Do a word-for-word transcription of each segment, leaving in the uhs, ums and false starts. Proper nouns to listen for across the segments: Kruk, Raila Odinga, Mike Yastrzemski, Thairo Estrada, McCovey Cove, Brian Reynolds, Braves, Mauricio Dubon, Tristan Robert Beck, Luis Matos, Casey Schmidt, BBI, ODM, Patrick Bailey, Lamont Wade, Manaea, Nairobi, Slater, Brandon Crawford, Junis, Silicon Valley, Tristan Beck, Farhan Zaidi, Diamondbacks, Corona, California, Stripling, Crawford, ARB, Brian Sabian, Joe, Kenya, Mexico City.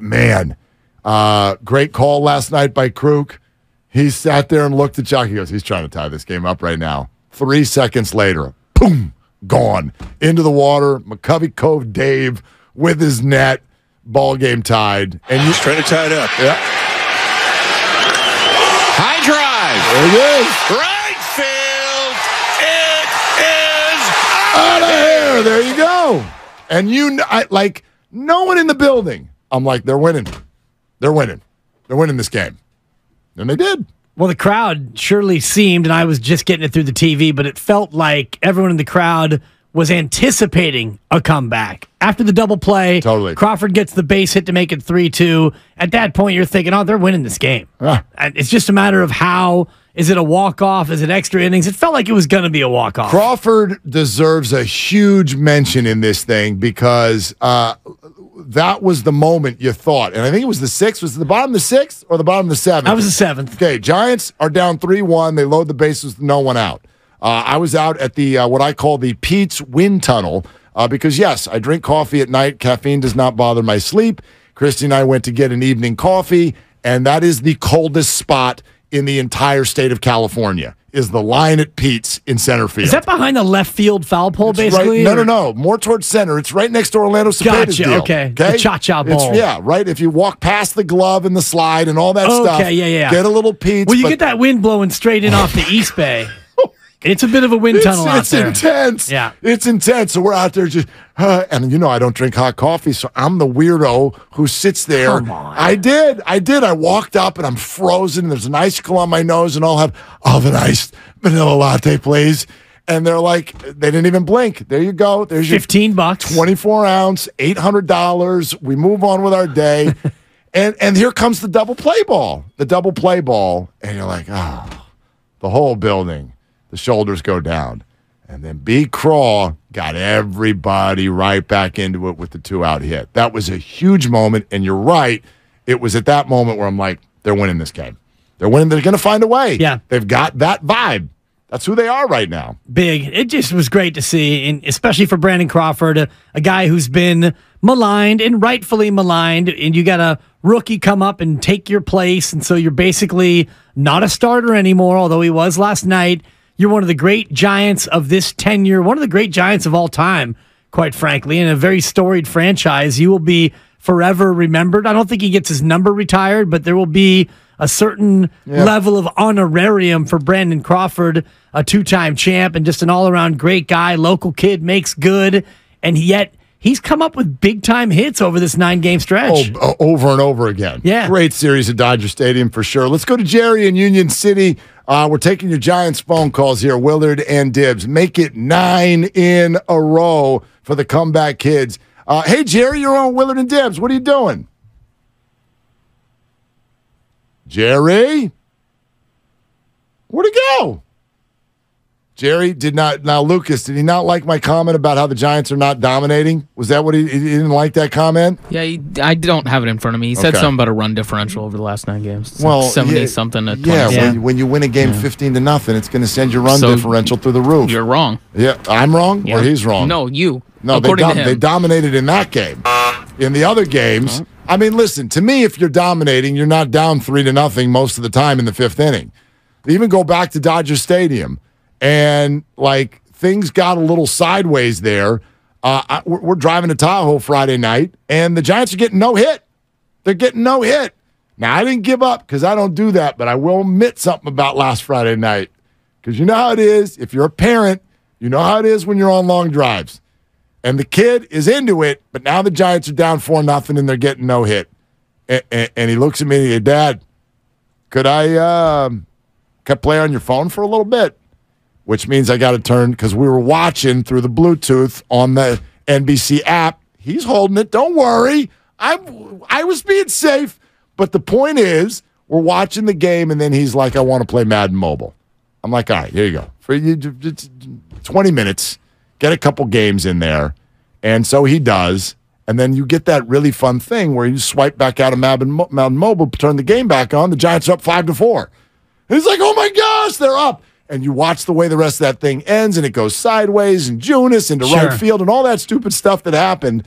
Man, uh, great call last night by Kruk. He sat there and looked at Chuck. He goes, he's trying to tie this game up right now. Three seconds later, boom, gone. Into the water, McCovey Cove Dave with his net, ball game tied. And he's trying to tie it up. Yeah. High drive. There it is. Right field. It is out of here. There you go. And you, I, like, no one in the building. I'm like, they're winning. They're winning. They're winning this game. And they did. Well, the crowd surely seemed, and I was just getting it through the T V, but it felt like everyone in the crowd was anticipating a comeback. After the double play, totally. Crawford gets the base hit to make it three two. At that point, you're thinking, oh, they're winning this game. Ah. It's just a matter of how. Is it a walk-off? Is it extra innings? It felt like it was going to be a walk-off. Crawford deserves a huge mention in this thing because uh, that was the moment you thought. And I think it was the sixth. Was it the bottom of the sixth or the bottom of the seventh? That was the seventh. Okay, Giants are down three one. They load the bases with no one out. Uh, I was out at the uh, what I call the Pete's Wind Tunnel uh, because, yes, I drink coffee at night. Caffeine does not bother my sleep. Christy and I went to get an evening coffee, and that is the coldest spot in the entire state of California, is the line at Pete's in center field. Is that behind the left field foul pole, it's basically? Right, no, no, no. More towards center. It's right next to Orlando Cepeda's deal. Gotcha, okay. okay. The cha-cha ball. It's, yeah, right. If you walk past the glove and the slide and all that okay, stuff, yeah, yeah. get a little Pete's. Well, you but, get that wind blowing straight in off the East Bay. It's a bit of a wind it's, tunnel out it's there. It's intense. Yeah. It's intense. So we're out there just, uh, and you know I don't drink hot coffee, so I'm the weirdo who sits there. Come on. I did. I did. I walked up, and I'm frozen. There's an icicle on my nose, and I'll have, I'll have an iced vanilla latte, please. And they're like, they didn't even blink. There you go. There's your fifteen bucks. twenty-four ounce, eight hundred dollars. We move on with our day. and, and here comes the double play ball. The double play ball. And you're like, oh, the whole building. The shoulders go down. And then B. Craw got everybody right back into it with the two-out hit. That was a huge moment, and you're right. It was at that moment where I'm like, they're winning this game. They're winning. They're going to find a way. Yeah. They've got that vibe. That's who they are right now. Big. It just was great to see, and especially for Brandon Crawford, a, a guy who's been maligned and rightfully maligned, and you got a rookie come up and take your place, and so you're basically not a starter anymore, although he was last night. You're one of the great Giants of this tenure, one of the great Giants of all time, quite frankly, in a very storied franchise. You will be forever remembered. I don't think he gets his number retired, but there will be a certain yeah. level of honorarium for Brandon Crawford, a two-time champ and just an all-around great guy, local kid, makes good, and yet he's come up with big-time hits over this nine-game stretch. Oh, over and over again. Yeah. Great series at Dodger Stadium for sure. Let's go to Jerry in Union City. Uh, we're taking your Giants phone calls here. Willard and Dibs. Make it nine in a row for the comeback kids. Uh, hey, Jerry, you're on Willard and Dibs. What are you doing? Jerry? Where'd he go? Jerry did not. Now, Lucas, did he not like my comment about how the Giants are not dominating? Was that what he, he didn't like that comment? Yeah, he, I don't have it in front of me. He said okay. something about a run differential over the last nine games. It's well, like seventy something yeah, to twenty. Yeah, yeah. When, when you win a game yeah. fifteen to nothing, it's going to send your run so differential through the roof. You're wrong. Yeah, I'm wrong, yeah. or he's wrong. No, you. No, they, dom they dominated in that game. In the other games, uh-huh. I mean, listen to me. If you're dominating, you're not down three to nothing most of the time in the fifth inning. They even go back to Dodger Stadium. And, like, things got a little sideways there. Uh, I, we're, we're driving to Tahoe Friday night, and the Giants are getting no hit. They're getting no hit. Now, I didn't give up because I don't do that, but I will admit something about last Friday night. Because you know how it is. If you're a parent, you know how it is when you're on long drives. And the kid is into it, but now the Giants are down four nothing, and they're getting no hit. And, and, and he looks at me and he goes, Dad, could I um, could play on your phone for a little bit? Which means I got to turn, because we were watching through the Bluetooth on the N B C app. He's holding it. Don't worry. I'm, I was being safe. But the point is, we're watching the game, and then he's like, I want to play Madden Mobile. I'm like, all right, here you go. For you, twenty minutes, get a couple games in there. And so he does. And then you get that really fun thing where you swipe back out of Madden Mobile, turn the game back on. The Giants are up five to four. And he's like, oh, my gosh, they're up. And you watch the way the rest of that thing ends, and it goes sideways, and Junis into sure. right field, and all that stupid stuff that happened.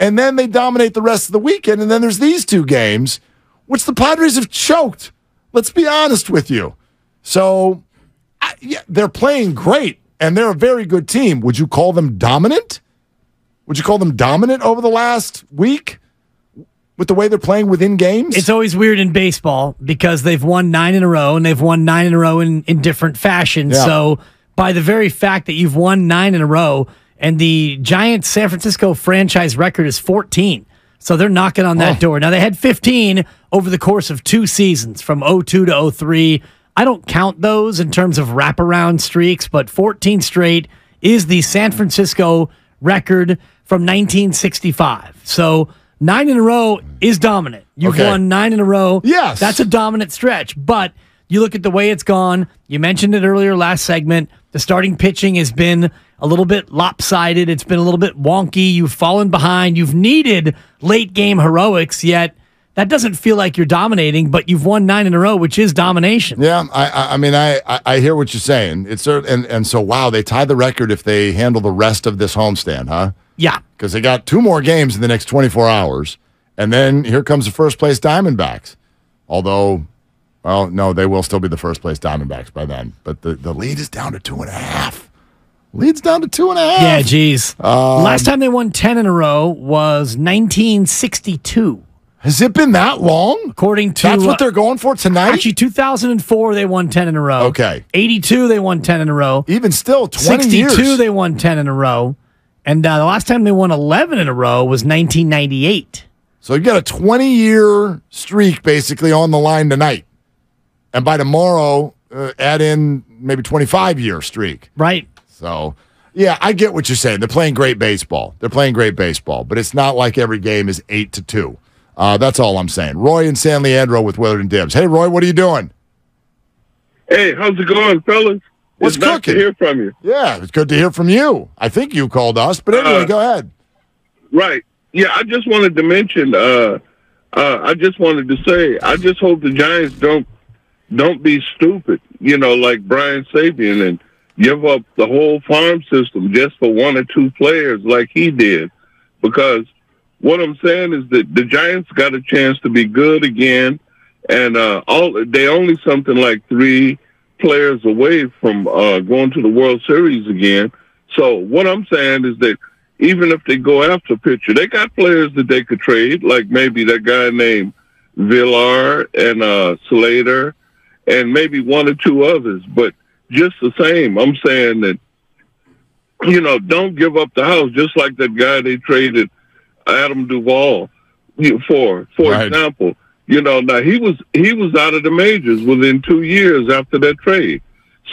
And then they dominate the rest of the weekend. And then there's these two games, which the Padres have choked. Let's be honest with you. So I, yeah, they're playing great, and they're a very good team. Would you call them dominant? Would you call them dominant over the last week with the way they're playing within games? It's always weird in baseball because they've won nine in a row, and they've won nine in a row in, in different fashion. Yeah. So by the very fact that you've won nine in a row, and the Giants' San Francisco franchise record is fourteen. So they're knocking on that oh. door. Now, they had fifteen over the course of two seasons, from oh two to oh three. I don't count those in terms of wraparound streaks, but fourteen straight is the San Francisco record from nineteen sixty-five. So nine in a row is dominant. You've okay. won nine in a row. Yes. That's a dominant stretch. But you look at the way it's gone. You mentioned it earlier last segment. The starting pitching has been a little bit lopsided. It's been a little bit wonky. You've fallen behind. You've needed late-game heroics, yet that doesn't feel like you're dominating, but you've won nine in a row, which is domination. Yeah, I, I mean, I, I hear what you're saying. It's and, and so, wow, they tie the record if they handle the rest of this homestand, huh? Yeah. Because they got two more games in the next twenty-four hours, and then here comes the first-place Diamondbacks. Although, well, no, they will still be the first-place Diamondbacks by then, but the, the lead is down to two and a half. Leads down to two and a half. Yeah, geez. Um, Last time they won ten in a row was nineteen sixty-two. Has it been that long? According to... That's what they're going for tonight? Actually, two thousand four, they won ten in a row. Okay. eighty-two, they won ten in a row. Even still, twenty sixty-two, years. sixty-two, they won ten in a row. And uh, the last time they won eleven in a row was nineteen ninety-eight. So you've got a twenty-year streak, basically, on the line tonight. And by tomorrow, uh, add in maybe twenty-five-year streak. Right. So, yeah, I get what you're saying. They're playing great baseball. They're playing great baseball, but it's not like every game is eight to two. Uh, that's all I'm saying. Roy in San Leandro with Willard and Dibs. Hey, Roy, what are you doing? Hey, how's it going, fellas? What's it's cooking? Nice to hear from you. Yeah, it's good to hear from you. I think you called us, but anyway, uh, go ahead. Right. Yeah, I just wanted to mention. Uh, uh, I just wanted to say. I just hope the Giants don't don't be stupid. You know, like Brian Sabian and. Give up the whole farm system just for one or two players like he did. Because what I'm saying is that the Giants got a chance to be good again, and uh, all they only something like three players away from uh, going to the World Series again. So what I'm saying is that even if they go after pitcher, they got players that they could trade, like maybe that guy named Villar and uh, Slater and maybe one or two others. But just the same, I'm saying that, you know, don't give up the house, just like that guy they traded Adam Duvall for, for right. example. You know, now he was he was out of the majors within two years after that trade.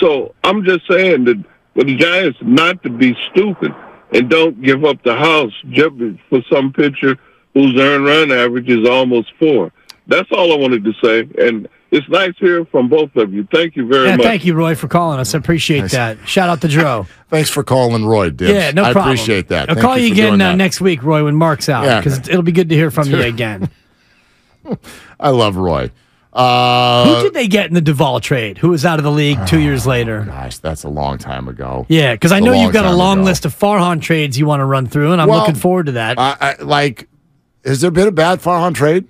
So I'm just saying that for the Giants not to be stupid and don't give up the house just for some pitcher whose earned run average is almost four. That's all I wanted to say, and it's nice hearing from both of you. Thank you very yeah, much. Thank you, Roy, for calling us. I appreciate nice. that. Shout out to Dro. Thanks for calling, Roy, Dibs. Yeah, no problem. I appreciate that. I'll Thank call you, you again uh, next week, Roy, when Mark's out, because yeah. it'll be good to hear from you again. I love Roy. Uh, Who did they get in the Duvall trade, who was out of the league two oh, years later? Gosh, that's a long time ago. Yeah, because I know you've got a long ago. list of Farhan trades you want to run through, and I'm well, looking forward to that. I, I, like, has there been a bad Farhan trade?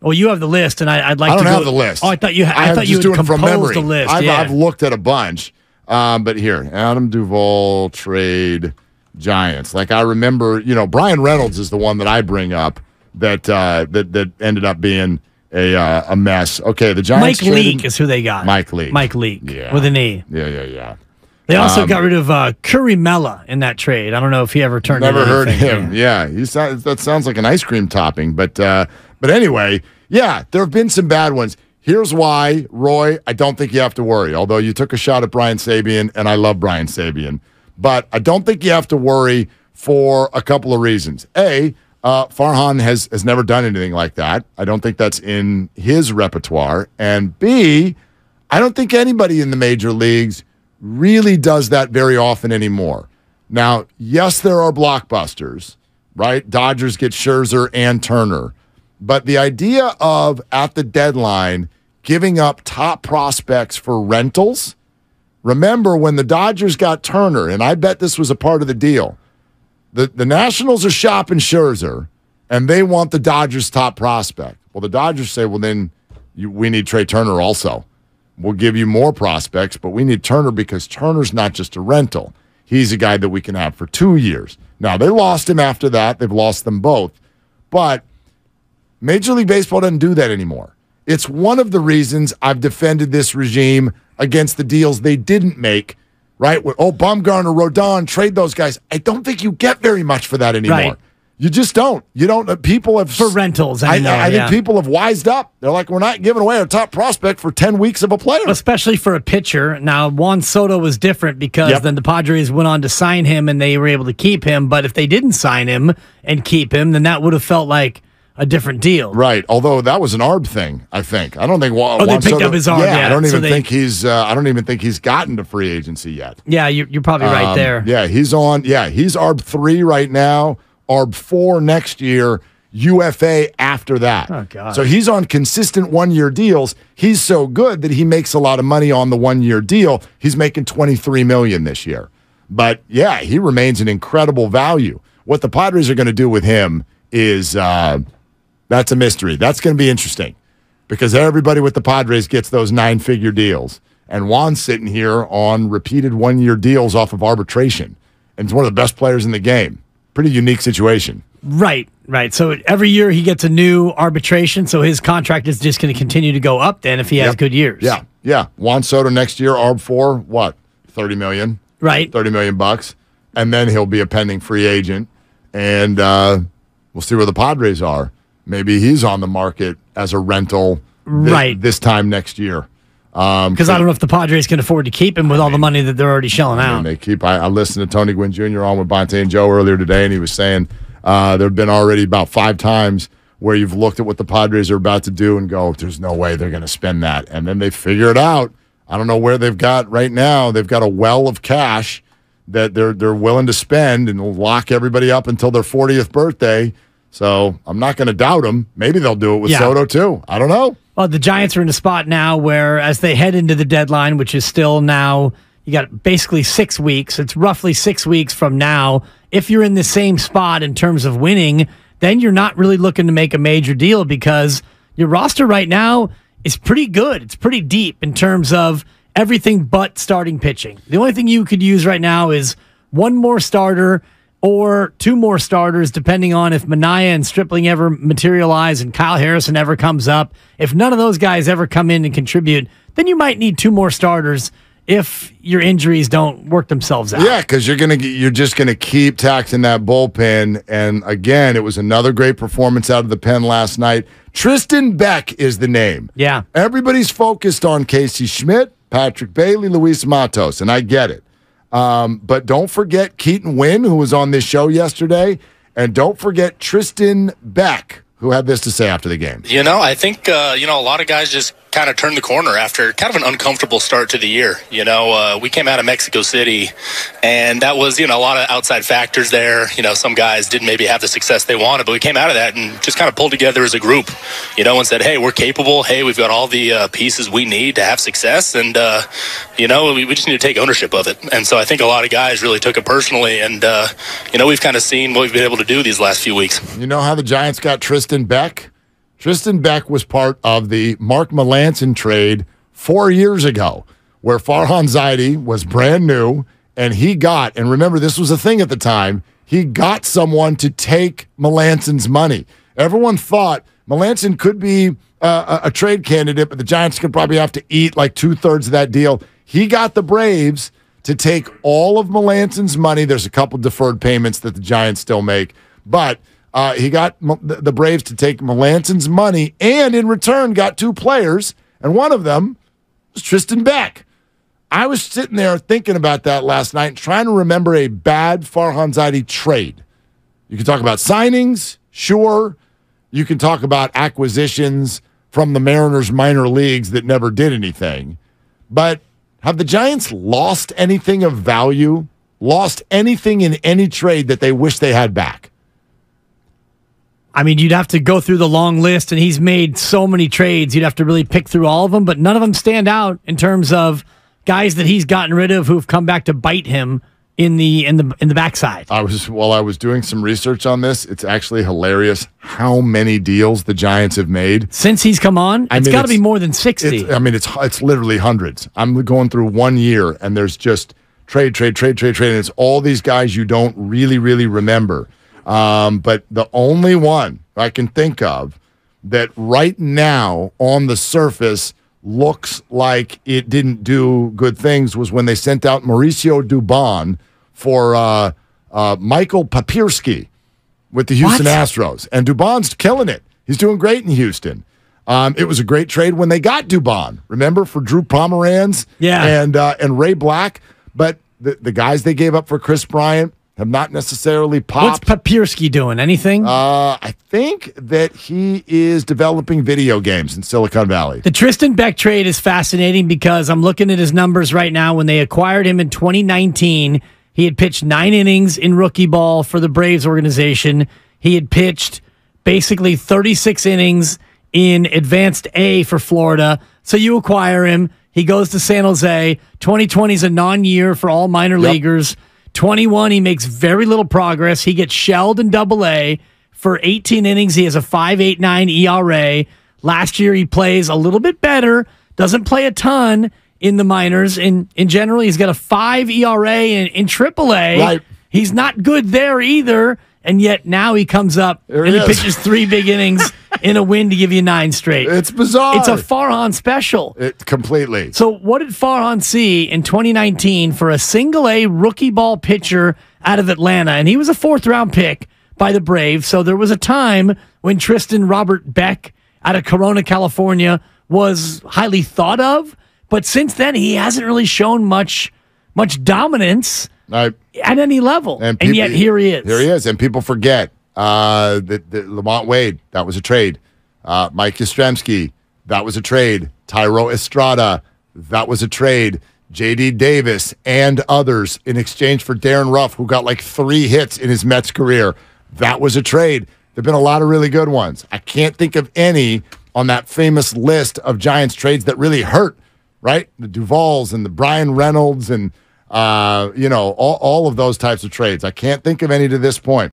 Well, you have the list, and I, I'd like I to go. I don't have the list. Oh, I thought you had I, I thought you had composed the list. I've, yeah. I've looked at a bunch. Um, but here, Adam Duvall, trade, Giants. Like, I remember, you know, Brian Reynolds is the one that I bring up that uh, that, that ended up being a uh, a mess. Okay, the Giants Mike Leake is who they got. Mike Leake. Mike Leake yeah. with an E. Yeah, yeah, yeah. They also um, got rid of uh, Curry Mella in that trade. I don't know if he ever turned Never heard anything. him. Yeah, yeah. He sounds, that sounds like an ice cream topping. But uh, but anyway, yeah, there have been some bad ones. Here's why, Roy, I don't think you have to worry, although you took a shot at Brian Sabian, and I love Brian Sabian. But I don't think you have to worry for a couple of reasons. A, uh, Farhan has, has never done anything like that. I don't think that's in his repertoire. And B, I don't think anybody in the major leagues really does that very often anymore. Now, yes, there are blockbusters, right? Dodgers get Scherzer and Turner. But the idea of, at the deadline, giving up top prospects for rentals, remember when the Dodgers got Turner, and I bet this was a part of the deal, the, the Nationals are shopping Scherzer, and they want the Dodgers' top prospect. Well, the Dodgers say, well, then you, we need Trey Turner also. We'll give you more prospects, but we need Turner because Turner's not just a rental. He's a guy that we can have for two years. Now, they lost him after that. They've lost them both. But Major League Baseball doesn't do that anymore. It's one of the reasons I've defended this regime against the deals they didn't make, right? With, oh, Bumgarner, Rodon, trade those guys. I don't think you get very much for that anymore. Right. You just don't. You don't. People have for rentals. I, anymore, I, I yeah. think people have wised up. They're like, we're not giving away our top prospect for ten weeks of a player, especially for a pitcher. Now, Juan Soto was different because yep. then the Padres went on to sign him and they were able to keep him. But if they didn't sign him and keep him, then that would have felt like a different deal, right? Although that was an A R B thing, I think. I don't think. Juan, oh, they Juan picked Soto, up his A R B. Yeah, yeah, I don't even so they, think he's. Uh, I don't even think he's gotten to free agency yet. Yeah, you're, you're probably um, right there. Yeah, he's on. Yeah, he's A R B three right now. A R B four next year, U F A after that. Oh, God. So he's on consistent one-year deals. He's so good that he makes a lot of money on the one-year deal. He's making twenty-three million dollars this year. But, yeah, he remains an incredible value. What the Padres are going to do with him is uh, that's a mystery. That's going to be interesting because everybody with the Padres gets those nine-figure deals. And Juan's sitting here on repeated one-year deals off of arbitration. And he's one of the best players in the game. Pretty unique situation. Right, right. So every year he gets a new arbitration, so his contract is just going to continue to go up then if he has yep. good years. Yeah, yeah. Juan Soto next year, A R B four, what, thirty million dollars? Right. thirty million dollars bucks. And then he'll be a pending free agent. And uh, we'll see where the Padres are. Maybe he's on the market as a rental th- right. this time next year. Because um, I don't know if the Padres can afford to keep him with I all mean, the money that they're already shelling out. I mean, they keep. I, I listened to Tony Gwynn Junior on with Bonte and Joe earlier today, and he was saying uh, there have been already about five times where you've looked at what the Padres are about to do and go, there's no way they're going to spend that. And then they figure it out. I don't know where they've got right now. They've got a well of cash that they're they're willing to spend and lock everybody up until their fortieth birthday. So I'm not going to doubt them. Maybe they'll do it with yeah. Soto, too. I don't know. Well, the Giants are in a spot now where as they head into the deadline, which is still now, you got basically six weeks. It's roughly six weeks from now. If you're in the same spot in terms of winning, then you're not really looking to make a major deal because your roster right now is pretty good. It's pretty deep in terms of everything but starting pitching. The only thing you could use right now is one more starter or two more starters, depending on if Manaea and Stripling ever materialize and Kyle Harrison ever comes up. If none of those guys ever come in and contribute, then you might need two more starters if your injuries don't work themselves out. Yeah, because you're gonna you're just gonna keep taxing that bullpen. And again, it was another great performance out of the pen last night. Tristan Beck is the name. Yeah, everybody's focused on Casey Schmidt, Patrick Bailey, Luis Matos, and I get it. Um, but don't forget Keaton Wynn, who was on this show yesterday, and don't forget Tristan Beck, who had this to say after the game. You know, I think, uh, you know, a lot of guys just kind of turned the corner after kind of an uncomfortable start to the year. You know, uh, we came out of Mexico City, and that was, you know, a lot of outside factors there. You know, some guys didn't maybe have the success they wanted, but we came out of that and just kind of pulled together as a group, you know, and said, hey, we're capable. Hey, we've got all the uh, pieces we need to have success, and, uh, you know, we, we just need to take ownership of it. And so I think a lot of guys really took it personally, and, uh, you know, we've kind of seen what we've been able to do these last few weeks. You know how the Giants got Tristan Tristan Beck. Tristan Beck was part of the Mark Melancon trade four years ago, where Farhan Zaidi was brand new, and he got, and remember this was a thing at the time, he got someone to take Melancon's money. Everyone thought Melancon could be uh, a, a trade candidate, but the Giants could probably have to eat like two-thirds of that deal. He got the Braves to take all of Melancon's money. There's a couple deferred payments that the Giants still make, but Uh, he got the Braves to take Melancon's money and in return got two players, and one of them was Tristan Beck. I was sitting there thinking about that last night and trying to remember a bad Farhan Zaidi trade. You can talk about signings, sure. You can talk about acquisitions from the Mariners minor leagues that never did anything. But have the Giants lost anything of value, lost anything in any trade that they wish they had back? I mean, you'd have to go through the long list, and he's made so many trades. You'd have to really pick through all of them, but none of them stand out in terms of guys that he's gotten rid of who've come back to bite him in the in the in the backside. I was while I was doing some research on this, it's actually hilarious how many deals the Giants have made since he's come on. I it's got to be more than sixty. I mean, it's it's literally hundreds. I'm going through one year, and there's just trade, trade, trade, trade, trade, and it's all these guys you don't really, really remember. Um, but the only one I can think of that right now on the surface looks like it didn't do good things was when they sent out Mauricio Dubon for uh, uh, Michael Papirski with the Houston what? Astros. And Dubon's killing it. He's doing great in Houston. Um, it was a great trade when they got Dubon, remember, for Drew Pomeranz yeah. and, uh, and Ray Black. But the, the guys they gave up for Chris Bryant have not necessarily popped. What's Papirski doing? Anything? Uh, I think that he is developing video games in Silicon Valley. The Tristan Beck trade is fascinating because I'm looking at his numbers right now. When they acquired him in twenty nineteen, he had pitched nine innings in rookie ball for the Braves organization. He had pitched basically thirty-six innings in Advanced A for Florida. So you acquire him. He goes to San Jose. twenty twenty is a non-year for all minor yep. leaguers. twenty-one, he makes very little progress. He gets shelled in double A for eighteen innings. He has a five eighty-nine E R A. Last year, he plays a little bit better, doesn't play a ton in the minors. In, in general, he's got a five E R A in, in triple A. Right. He's not good there either, and yet now he comes up there and he, he pitches three big innings in a win to give you nine straight. It's bizarre. It's a Farhan special. It completely. So what did Farhan see in twenty nineteen for a single A rookie ball pitcher out of Atlanta? And he was a fourth round pick by the Braves. So there was a time when Tristan Robert Beck out of Corona, California was highly thought of. But since then, he hasn't really shown much, much dominance I, at any level. And, people, and yet here he is. Here he is. And people forget. Uh, the, the Lamont Wade, that was a trade. Uh, Mike Yastrzemski, that was a trade. Thairo Estrada, that was a trade. J D Davis and others in exchange for Darren Ruff, who got like three hits in his Mets career. That was a trade. There have been a lot of really good ones. I can't think of any on that famous list of Giants trades that really hurt, right? The Duvalls and the Brian Reynolds and, uh, you know, all, all of those types of trades. I can't think of any to this point.